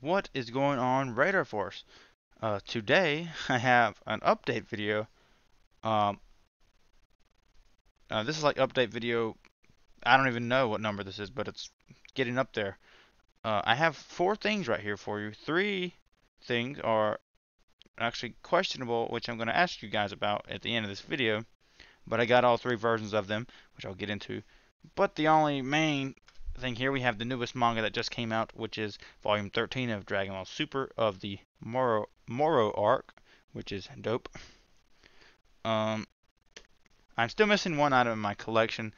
What is going on, Radar Force? Today I have an update video. This is like update video, I don't even know what number this is, but it's getting up there. I have four things right here for you. Three things are actually questionable, which I'm going to ask you guys about at the end of this video, but I got all three versions of them, which I'll get into. But the only main thing here, we have the newest manga that just came out, which is volume 13 of Dragon Ball Super of the Moro arc, which is dope. I'm still missing one item in my collection,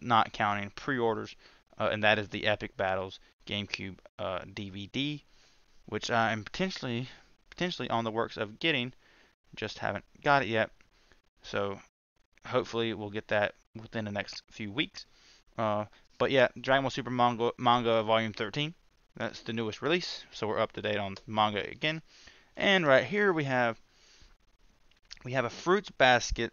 not counting pre-orders, and that is the Epic Battles GameCube DVD, which I am potentially on the works of getting, just haven't got it yet. So hopefully we'll get that within the next few weeks. But yeah, Dragon Ball Super manga volume 13, that's the newest release, so we're up to date on manga again. And right here we have a Fruits Basket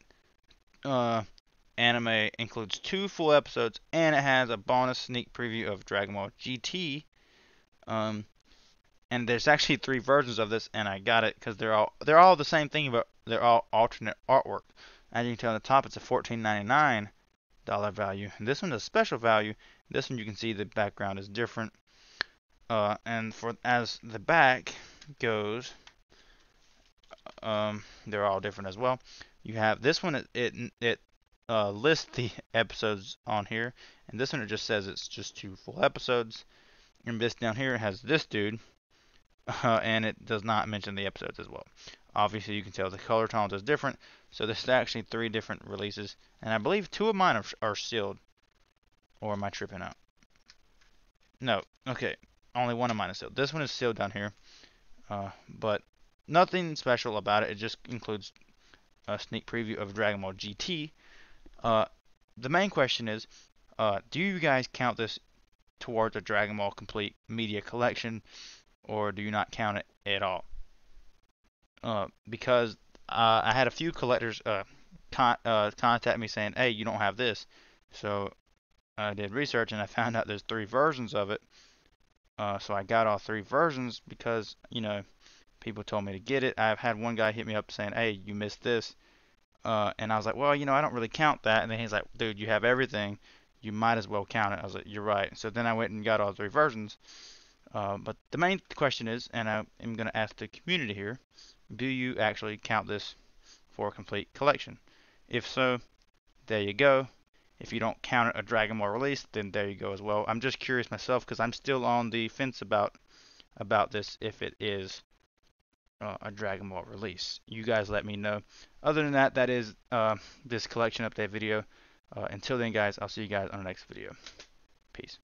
anime, includes two full episodes, and it has a bonus sneak preview of Dragon Ball GT. And there's actually three versions of this, and I got it because they're all the same thing, but they're all alternate artwork. As you can tell on the top, it's a $14.99. dollar value, and this one's a special value. This one you can see the background is different, and for as the back goes, they're all different as well. You have this one, it lists the episodes on here, and this one it just says it's just two full episodes. And this down here has this dude, and it does not mention the episodes as well. Obviously, you can tell the color tones is different. So this is actually three different releases, and I believe two of mine are sealed. Or am I tripping out? No. Okay, only one of mine is sealed. This one is sealed down here, but nothing special about it. It just includes a sneak preview of Dragon Ball GT. The main question is, do you guys count this towards the Dragon Ball Complete Media Collection, or do you not count it at all? Because I had a few collectors contact me saying, hey, you don't have this. So I did research and I found out there's three versions of it. So I got all three versions because, you know, people told me to get it. I've had one guy hit me up saying, hey, you missed this. And I was like, well, you know, I don't really count that. And then he's like, dude, you have everything. You might as well count it. I was like, you're right. So then I went and got all three versions. But the main question is, and I am going to ask the community here, do you actually count this for a complete collection? If so, there you go. If you don't count it a Dragon Ball release, then there you go as well. I'm just curious myself because I'm still on the fence about this, if it is a Dragon Ball release. You guys let me know. Other than that, that is this collection update video. Until then, guys, I'll see you guys on the next video. Peace.